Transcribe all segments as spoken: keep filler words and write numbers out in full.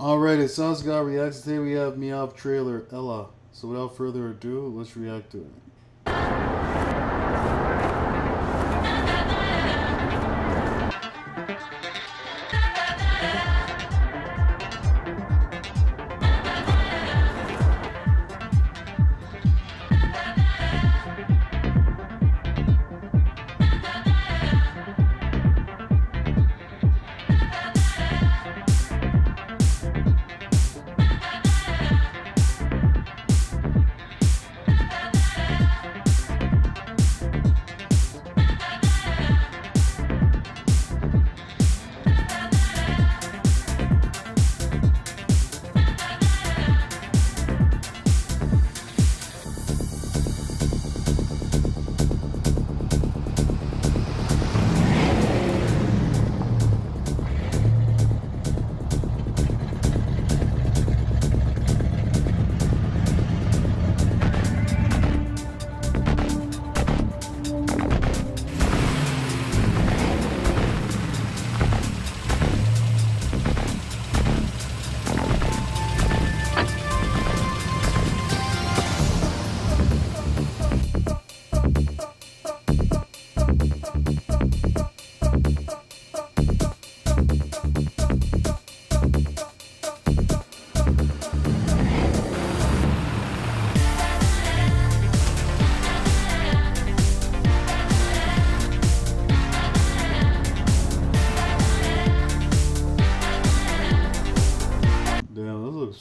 Alrighty, Sauce God Reacts. Today we have M E O V V trailer, Ella. So without further ado, let's react to it.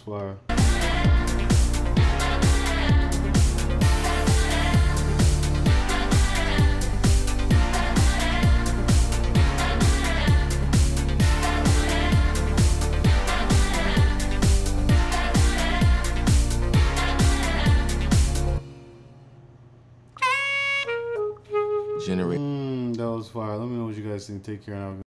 Fire. Generate. Mm, that was fire. Let me know what you guys think. Take care.